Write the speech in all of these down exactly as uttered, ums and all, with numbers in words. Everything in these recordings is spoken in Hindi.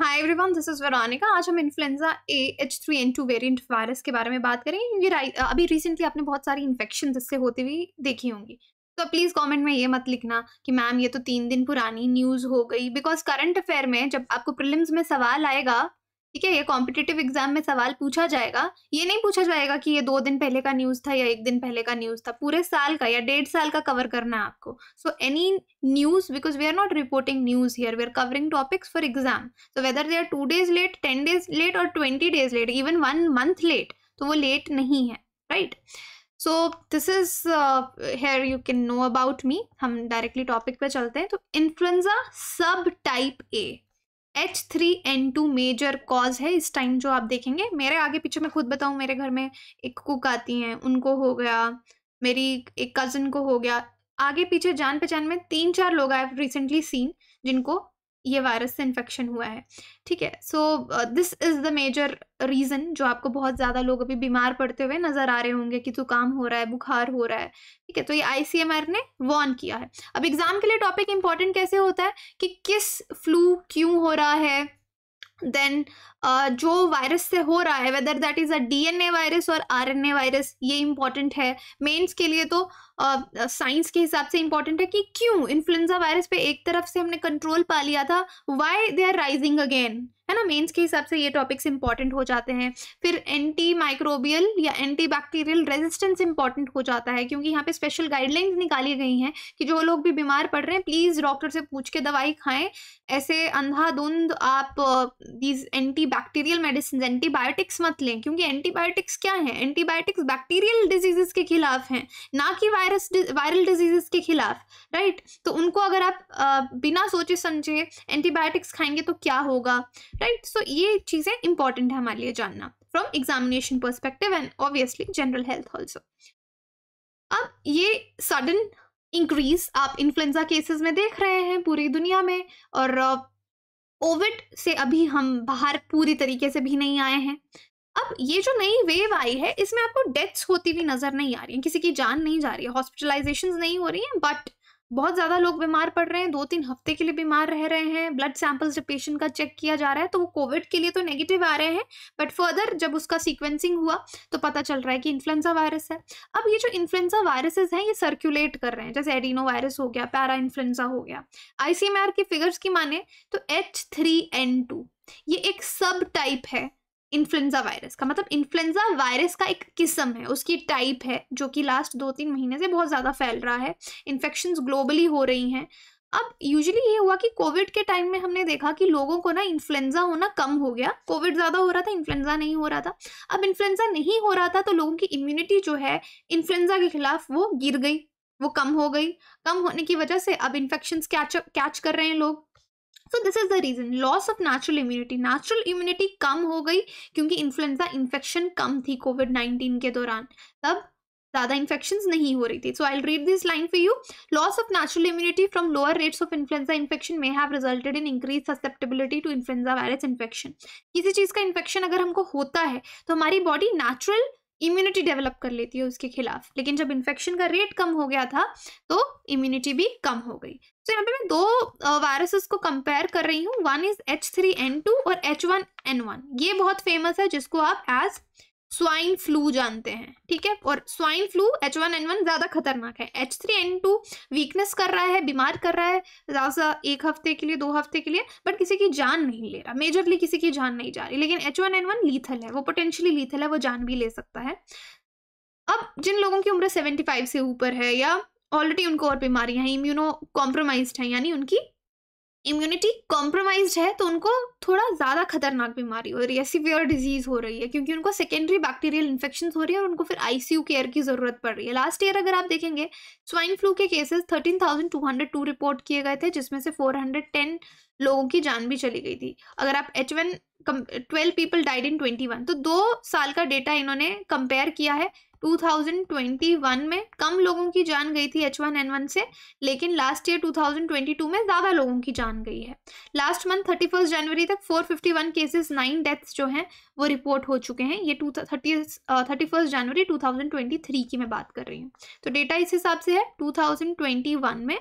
Hi everyone, this is Veronica. आज हम influenza A H three N two variant virus के बारे में बात करेंगे। ये अभी रिसेंटली आपने बहुत सारी इन्फेक्शन इससे होती हुई देखी होंगी, तो प्लीज़ कमेंट में ये मत लिखना कि मैम ये तो तीन दिन पुरानी न्यूज़ हो गई, बिकॉज करंट अफेयर में जब आपको प्रीलिम्स में सवाल आएगा, ठीक है, ये कॉम्पिटिटिव एग्जाम में सवाल पूछा जाएगा, ये नहीं पूछा जाएगा कि ये दो दिन पहले का न्यूज़ था या एक दिन पहले का न्यूज़ था। पूरे साल का या डेढ़ साल का कवर करना है आपको। So any news, because we are not reporting news here, we are covering topics for exam. So whether they are two days late, ten days late और twenty days late, even one month late, तो वो लेट नहीं है, right. So this is here you can know about me. हम डायरेक्टली टॉपिक पे चलते हैं। तो influenza subtype A H three N two major cause है इस टाइम, जो आप देखेंगे। मेरे आगे पीछे मैं खुद बताऊं, मेरे घर में एक कुक आती हैं, उनको हो गया, मेरी एक कज़न को हो गया, आगे पीछे जान पहचान में तीन चार लोग आई हैव रिसेंटली सीन जिनको ये वायरस से इन्फेक्शन हुआ है, ठीक है। So this is the major reason जो आपको बहुत ज़्यादा लोग अभी बीमार पड़ते हुए नज़र आ रहे होंगे कि जुकाम हो रहा है, बुखार हो रहा है, ठीक है। तो ये आई सी एम आर ने वार्न किया है। अब एग्ज़ाम के लिए टॉपिक इम्पॉर्टेंट कैसे होता है कि किस फ्लू क्यों हो रहा है, देन uh, जो वायरस से हो रहा है, whether that is a D N A virus और आर एन ए वायरस, ये इम्पॉर्टेंट है। मेंस के लिए तो साइंस uh, के हिसाब से इम्पॉर्टेंट है कि क्यों इन्फ्लुएंजा वायरस पे एक तरफ से हमने कंट्रोल पा लिया था, why they are rising again, है ना। मेंस के हिसाब से ये टॉपिक्स इंपॉर्टेंट हो जाते हैं। फिर एंटी माइक्रोबियल या एंटी बैक्टीरियल रेजिस्टेंस इंपॉर्टेंट हो जाता है, क्योंकि यहाँ पे स्पेशल गाइडलाइंस निकाली गई हैं कि जो लोग भी बीमार पड़ रहे हैं प्लीज़ डॉक्टर से पूछ के दवाई खाएं। ऐसे अंधाधुंध आप these anti bacterial medicine, antibiotics मत लें, क्योंकि एंटीबायोटिक्स क्या है, एंटीबायोटिक्स बैक्टीरियल डिजीजेस के खिलाफ हैं, ना कि वायरस वायरल डिजीजेस के खिलाफ, राइट। तो उनको अगर आप आ, बिना सोचे समझे एंटीबायोटिक्स खाएंगे तो क्या होगा, राइट। सो ये चीज़ें इंपॉर्टेंट है हमारे लिए जानना from examination perspective and obviously general health also. अब ये सडन इंक्रीज आप इन्फ्लुएंजा केसेस में देख रहे हैं पूरी दुनिया में, और कोविड से अभी हम बाहर पूरी तरीके से भी नहीं आए हैं। अब ये जो नई वेव आई है इसमें आपको डेथ्स होती हुई नज़र नहीं आ रही है, किसी की जान नहीं जा रही है, हॉस्पिटलाइजेशंस नहीं हो रही हैं, बट बहुत ज़्यादा लोग बीमार पड़ रहे हैं, दो तीन हफ्ते के लिए बीमार रह रहे हैं। ब्लड सैंपल्स जब पेशेंट का चेक किया जा रहा है तो वो कोविड के लिए तो नेगेटिव आ रहे हैं, बट फर्दर जब उसका सीक्वेंसिंग हुआ तो पता चल रहा है कि इन्फ्लुएंजा वायरस है। अब ये जो इन्फ्लुएंजा वायरसेस हैं ये सर्कुलेट कर रहे हैं, जैसे एडिनो वायरस हो गया, पैरा इन्फ्लुएंजा हो गया। आई सी एम आर की फिगर्स की माने तो एच थ्री एन टू ये एक सब टाइप है इन्फ्लुएंजा वायरस का, मतलब इन्फ्लुएंजा वायरस का एक किस्म है, उसकी टाइप है, जो कि लास्ट दो तीन महीने से बहुत ज़्यादा फैल रहा है, इन्फेक्शंस ग्लोबली हो रही हैं। अब यूजुअली ये हुआ कि कोविड के टाइम में हमने देखा कि लोगों को ना इन्फ्लुएंजा होना कम हो गया, कोविड ज़्यादा हो रहा था, इन्फ्लुएंजा नहीं हो रहा था। अब इन्फ्लुएंजा नहीं हो रहा था तो लोगों की इम्यूनिटी जो है इन्फ्लुएंजा के खिलाफ वो गिर गई, वो कम हो गई। कम होने की वजह से अब इन्फेक्शंस कैच कैच कर रहे हैं लोग। So this is the reason, loss of natural immunity. Natural immunity कम हो गई क्योंकि इन्फ्लुएंजा इन्फेक्शन कम थी कोविड नाइन्टीन के दौरान, तब ज़्यादा इन्फेक्शंस नहीं हो रही थी। So I will read this line for you. Loss of natural immunity from lower rates of influenza infection may have resulted in increase susceptibility to influenza virus infection. किसी चीज़ का इन्फेक्शन अगर हमको होता है तो हमारी बॉडी नेचुरल इम्यूनिटी डेवलप कर लेती है उसके खिलाफ, लेकिन जब इन्फेक्शन का रेट कम हो गया था तो इम्यूनिटी भी कम हो गई। तो यहाँ पे मैं दो वायरसेस को कंपेयर कर रही हूँ, one is H three N two और एच वन एन वन। ये बहुत फेमस है जिसको आप एज स्वाइन फ्लू जानते हैं, ठीक है। और swine flu H one N one ज़्यादा खतरनाक है। H three N two weakness कर रहा है, बीमार कर रहा है ज़्यादा, एक हफ्ते के लिए, दो हफ्ते के लिए, बट किसी की जान नहीं ले रहा, मेजरली किसी की जान नहीं जा रही। लेकिन H one N one lethal है, वो पोटेंशियली लीथल है, वो जान भी ले सकता है। अब जिन लोगों की उम्र पचहत्तर से ऊपर है या ऑलरेडी उनको और बीमारियाँ हैं, इम्यूनो कॉम्प्रोमाइज्ड हैं, यानी उनकी इम्यूनिटी कॉम्प्रोमाइज्ड है, तो उनको थोड़ा ज़्यादा खतरनाक बीमारी हो रही है, सीवियर डिजीज़ हो रही है, क्योंकि उनको सेकेंडरी बैक्टीरियल इन्फेक्शन हो रही है और उनको फिर आईसीयू केयर की ज़रूरत पड़ रही है। लास्ट ईयर अगर आप देखेंगे स्वाइन फ्लू के केसेस तेरह हज़ार दो सौ दो रिपोर्ट किए गए थे, जिसमें से चार सौ दस लोगों की जान भी चली गई थी। अगर आप H one twelve people died in twenty one, तो दो साल का डेटा इन्होंने कंपेयर किया है। टू थाउजेंड ट्वेंटी वन में कम लोगों की जान गई थी एच वन एन वन से, लेकिन last year two thousand twenty two में ज़्यादा लोगों की जान गई है। लास्ट मंथ थर्टी फर्स्ट जनवरी तक four fifty one cases, nine deaths जो हैं वो रिपोर्ट हो चुके हैं। ये थर्टी फर्स्ट जनवरी टू थाउजेंड ट्वेंटी थ्री की मैं बात कर रही हूँ, तो डेटा इस हिसाब से है। टू थाउजेंड ट्वेंटी वन में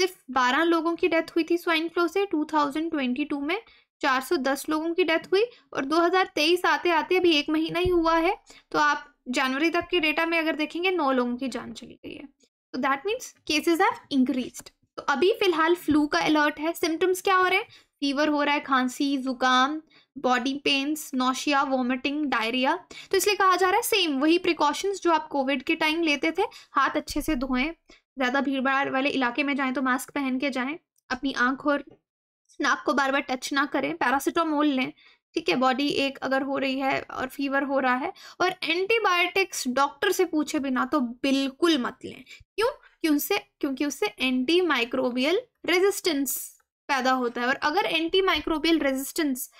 सिर्फ बारह लोगों की डेथ हुई थी स्वाइन फ्लू से, टू थाउजेंड ट्वेंटी टू में चार सौ दस लोगों की डेथ हुई और दो हज़ार तेईस आते आते अभी एक महीना ही हुआ है, तो आप जनवरी तक के डेटा में अगर देखेंगे नौ लोगों की जान चली गई है। तो that means cases have increased. तो अभी फिलहाल फ्लू का अलर्ट है। सिम्टम्स क्या हो रहे हैं? फीवर हो रहा है, खांसी, जुकाम, body pains, nausea, vomiting, diarrhoea. तो इसलिए कहा जा रहा है सेम वही प्रिकॉशंस जो आप कोविड के टाइम लेते थे। हाथ अच्छे से धोएं, ज़्यादा भीड़भाड़ वाले इलाके में जाएं तो मास्क पहन के जाएं, अपनी आँख और नाक को बार बार टच ना करें, पैरासिटामोल लें, ठीक है। बॉडी एक अगर हो रही है और फीवर हो रहा है, और एंटीबायोटिक्स डॉक्टर से पूछे बिना तो बिल्कुल मत लें। क्यों? क्यों से क्योंकि उससे एंटी माइक्रोबियल रेजिस्टेंस पैदा होता है, और अगर एंटी माइक्रोबियल रेजिस्टेंस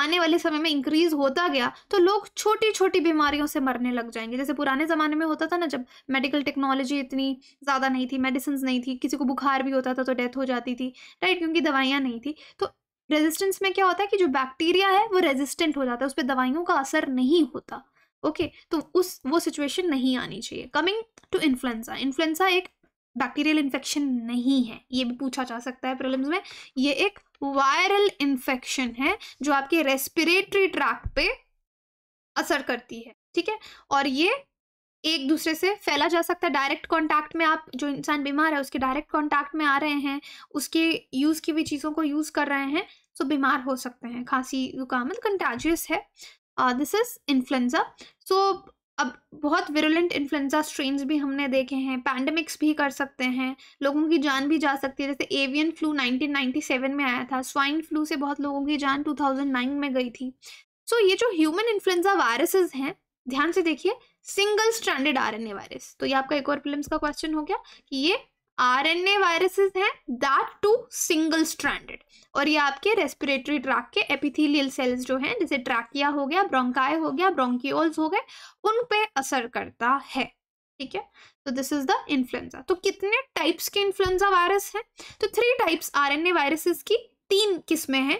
आने वाले समय में इंक्रीज होता गया तो लोग छोटी छोटी बीमारियों से मरने लग जाएंगे। जैसे पुराने ज़माने में होता था ना, जब मेडिकल टेक्नोलॉजी इतनी ज़्यादा नहीं थी, मेडिसिन नहीं थी, किसी को बुखार भी होता था तो डेथ हो जाती थी, राइट, क्योंकि दवाइयाँ नहीं थी। तो रेजिस्टेंस में क्या होता है कि जो बैक्टीरिया है वो रेजिस्टेंट हो जाता है, उस पर दवाइयों का असर नहीं होता। ओके okay, तो उस वो सिचुएशन नहीं आनी चाहिए। कमिंग टू इन्फ्लुएंजा, इन्फ्लुएंजा एक बैक्टीरियल इन्फेक्शन नहीं है, ये भी पूछा जा सकता है प्रीलिम्स में। ये एक वायरल इन्फेक्शन है जो आपके रेस्पिरेटरी ट्रैक्ट पे असर करती है, ठीक है। और ये एक दूसरे से फैला जा सकता है, डायरेक्ट कांटेक्ट में। आप जो इंसान बीमार है उसके डायरेक्ट कांटेक्ट में आ रहे हैं, उसके यूज़ की हुई चीज़ों को यूज़ कर रहे हैं, सो बीमार हो सकते हैं। खांसी, जुकाम, मतलब कंटेजियस है। This is influenza. सो अब बहुत विरुलेंट इन्फ्लुएंजा स्ट्रेन्स भी हमने देखे हैं, पैंडमिक्स भी कर सकते हैं, लोगों की जान भी जा सकती है। जैसे avian flu nineteen ninety seven में आया था, स्वाइन फ्लू से बहुत लोगों की जान टू थाउज़ेंड नाइन में गई थी। सो so, ये जो ह्यूमन इन्फ्लुएंजा वायरसेस हैं, ध्यान से देखिए, सिंगल स्ट्रैंडेड आरएनए वायरस। तो ये आपका एक और प्रीलिम्स का क्वेश्चन हो गया कि ये आरएनए वायरसेस हैं, दैट टू सिंगल स्ट्रैंडेड, और ये आपके रेस्पिरेटरी ट्रैक के एपिथेलियल सेल्स जो हैं, जैसे ट्रैकिया हो गया, ब्रोंकाई हो गया, ब्रोंकियोल्स हो गए, उन पे असर करता है, ठीक है। तो दिस इज द इन्फ्लुएंजा। तो कितने टाइप्स के इन्फ्लुएंजा वायरस हैं? तो थ्री टाइप्स आरएनए वायरसेस की तीन किस्में हैं,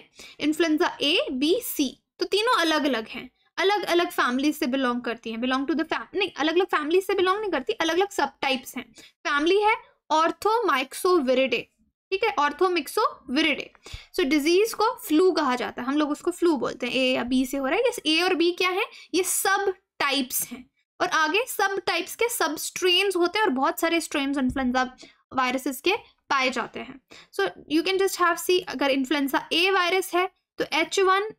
इन्फ्लुएंजा ए, बी, सी। तो तीनों अलग अलग हैं, अलग अलग फैमिली से बिलोंग करती हैं, बिलोंग टू द फैमिली नहीं, अलग अलग फैमिली से बिलोंग नहीं करती, अलग अलग सब टाइप्स हैं। फैमिली है ऑर्थोमाइक्सोविरिडे, ठीक है, ऑर्थोमिक्सोविरिडे। सो डिजीज को फ्लू कहा जाता है, हम लोग उसको फ्लू बोलते हैं। ए या बी से हो रहा है, यस। ए और बी क्या है? ये सब टाइप्स हैं, और आगे सब टाइप्स के सब स्ट्रेन्स होते हैं, और बहुत सारे स्ट्रेन्स इन्फ्लुएंजा वायरसेस के पाए जाते हैं। So you can just have see, अगर इन्फ्लुएंजा ए वायरस है तो H one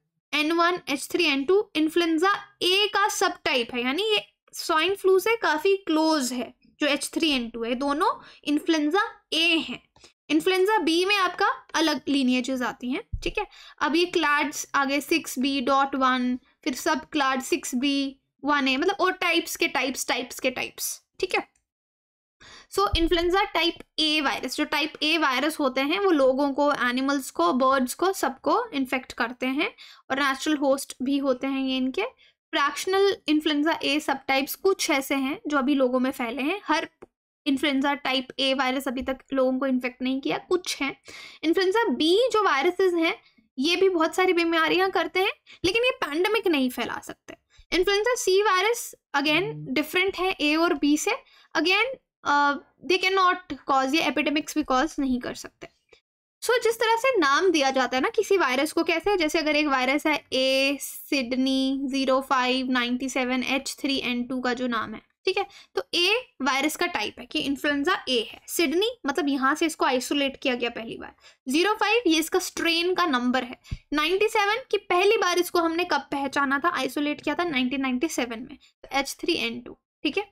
N one H three N two influenza A का सब टाइप है, यानी ये स्वाइन फ्लू से काफ़ी क्लोज है जो एच थ्री एन टू है। दोनों इन्फ्लुएंजा ए हैं। इन्फ्लुएंजा बी में आपका अलग लीनियेजेस आती हैं, ठीक है। अब ये क्लाड्स आगे सिक्स बी डॉट वन, फिर subclade six B one A, मतलब और टाइप्स के टाइप्स टाइप्स के टाइप्स, ठीक है। सो इन्फ्लुएंजा टाइप ए वायरस, जो टाइप ए वायरस होते हैं वो लोगों को, एनिमल्स को, बर्ड्स को, सबको इन्फेक्ट करते हैं, और नेचुरल होस्ट भी होते हैं ये इनके। फ्रैक्शनल इन्फ्लुएंजा ए सब टाइप्स कुछ ऐसे हैं जो अभी लोगों में फैले हैं। हर इन्फ्लुएंजा टाइप ए वायरस अभी तक लोगों को इन्फेक्ट नहीं किया, कुछ हैं। इन्फ्लुएंजा बी जो वायरसेस हैं ये भी बहुत सारी बीमारियां करते हैं, लेकिन ये पैंडमिक नहीं फैला सकते। Influenza C virus again different है ए और बी से, again they can not cause, ये एपिडेमिक्स भी कॉज नहीं कर सकते। सो so, जिस तरह से नाम दिया जाता है ना किसी वायरस को, कैसे, जैसे अगर एक वायरस है A Sydney zero five ninety seven H three N two का जो नाम है, ठीक है, तो ए वायरस का टाइप है कि इन्फ्लुएंजा ए है। सिडनी मतलब यहाँ से इसको आइसोलेट किया गया पहली बार, जीरो फाइव ये इसका स्ट्रेन का नंबर है, नाइन्टी सेवन कि पहली बार इसको हमने कब पहचाना था, आइसोलेट किया था नाइनटीन नाइन्टी सेवन में, तो एच थ्री एन टू, ठीक है।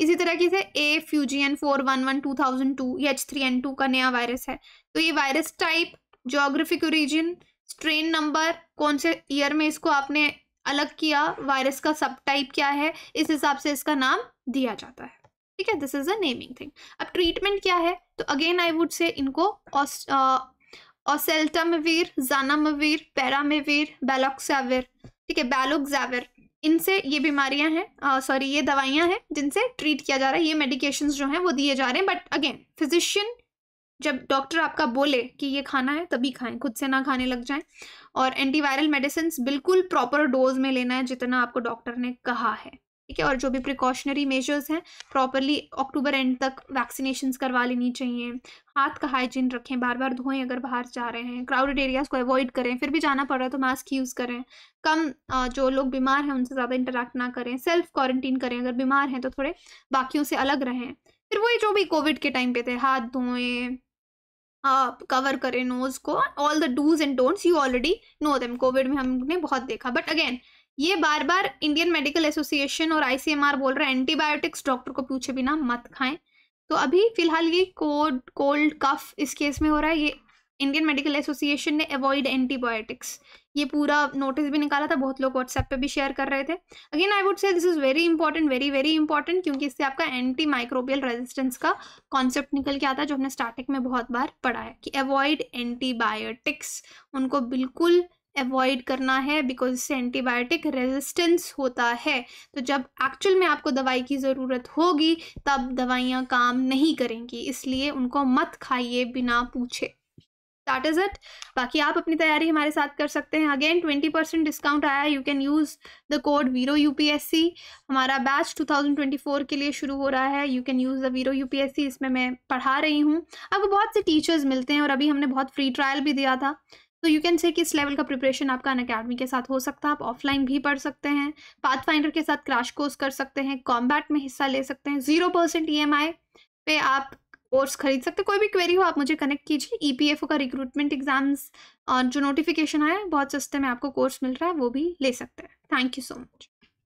इसी तरह की से A Fujian four one one two thousand two ये एच थ्री एन टू का नया वायरस है। तो ये virus type, geographic origin, strain number, कौन से ईयर में इसको आपने अलग किया, वायरस का सब टाइप क्या है, इस हिसाब से इसका नाम दिया जाता है, ठीक है। This is a naming thing. अब ट्रीटमेंट क्या है, तो अगेन आई वुड से इनको ओसेल्टामिवीर, जानमवीर, पेरामिवीर, बैलोक्साविर, ठीक है, बैलोक्साविर, इनसे ये बीमारियां हैं, सॉरी ये दवाइयां हैं जिनसे ट्रीट किया जा रहा है, ये मेडिकेशंस जो हैं वो दिए जा रहे हैं। बट अगेन फिजिशियन, जब डॉक्टर आपका बोले कि ये खाना है तभी खाएं, खुद से ना खाने लग जाएं। और एंटीवायरल मेडिसिन्स बिल्कुल प्रॉपर डोज में लेना है जितना आपको डॉक्टर ने कहा है, ठीक है, और जो भी प्रिकॉशनरी मेजर्स हैं प्रॉपरली अक्टूबर एंड तक वैक्सीनेशंस करवा लेनी चाहिए। हाथ का हाइजीन रखें, बार बार धोएं अगर बाहर जा रहे हैं, क्राउडेड एरियाज़ को अवॉइड करें, फिर भी जाना पड़ रहा है तो मास्क यूज़ करें, कम जो लोग बीमार हैं उनसे ज़्यादा इंटरेक्ट ना करें, सेल्फ क्वारंटीन करें, अगर बीमार हैं तो थोड़े बाकियों से अलग रहें। फिर वही जो भी कोविड के टाइम पे थे, हाथ धोएं, आप कवर करें नोज़ को, all the dos and don'ts you already know them, Covid में हमने बहुत देखा। बट अगेन ये बार बार इंडियन मेडिकल एसोसिएशन और आईसीएमआर बोल रहे हैं एंटीबायोटिक्स डॉक्टर को पूछे बिना मत खाएं। तो अभी फिलहाल ये कोड कोल्ड कफ इस केस में हो रहा है, ये इंडियन मेडिकल एसोसिएशन ने अवॉइड एंटीबायोटिक्स ये पूरा नोटिस भी निकाला था, बहुत लोग व्हाट्सएप पे भी शेयर कर रहे थे। Again I would say this is very important, very very important, क्योंकि इससे आपका एंटी माइक्रोबियल रेजिस्टेंस का कॉन्सेप्ट निकल के आता है जो हमने स्टार्टिंग में बहुत बार पढ़ा है कि अवॉइड एंटीबायोटिक्स, उनको बिल्कुल अवॉइड करना है बिकॉज इससे एंटीबायोटिक रेजिस्टेंस होता है। तो जब एक्चुअल में आपको दवाई की ज़रूरत होगी तब दवाइयाँ काम नहीं करेंगी, इसलिए उनको मत खाइए बिना पूछे। That is it. बाकी आप अपनी तैयारी हमारे साथ कर सकते हैं। अगेन ट्वेंटी परसेंट डिस्काउंट आया, you can use the code veero UPSC. हमारा batch two thousand twenty four के लिए शुरू हो रहा है, you can use the veero UPSC. इसमें मैं पढ़ा रही हूँ, आपको बहुत से टीचर्स मिलते हैं और अभी हमने बहुत फ्री ट्रायल भी दिया था, तो यू कैन से किस लेवल का प्रिपरेशन आपका अनअकैडमी के साथ हो सकता है। आप ऑफलाइन भी पढ़ सकते हैं, पाथफाइंडर के साथ क्रैश कोर्स कर सकते हैं, कॉम्बैट में हिस्सा ले सकते हैं, zero percent E M I पे आप कोर्स खरीद सकते। कोई भी क्वेरी हो आप मुझे कनेक्ट कीजिए। ईपीएफओ का रिक्रूटमेंट एग्जाम्स जो नोटिफिकेशन आया, बहुत सस्ते में आपको कोर्स मिल रहा है, वो भी ले सकते हैं। Thank you so much.